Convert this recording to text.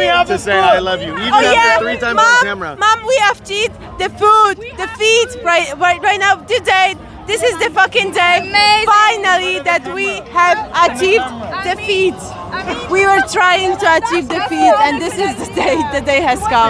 we have to say I love you. Even after 3 times Mom, on camera. Mom, we have to eat the food, the feet, right now, today. This is the fucking day, finally, that we have achieved the feat. We were trying to achieve the feat, and this is the day the day has come.